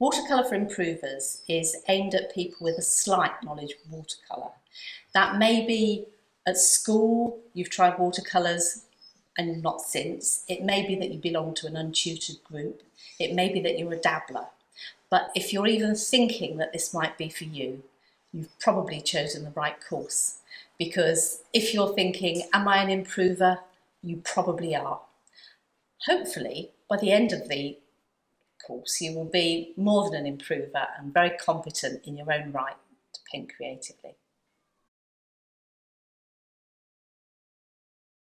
Watercolour for Improvers is aimed at people with a slight knowledge of watercolour. That may be at school, you've tried watercolours and not since. It may be that you belong to an untutored group. It may be that you're a dabbler. But if you're even thinking that this might be for you, you've probably chosen the right course. Because if you're thinking, am I an improver? You probably are. Hopefully, by the end of the course, you will be more than an improver and very competent in your own right to paint creatively.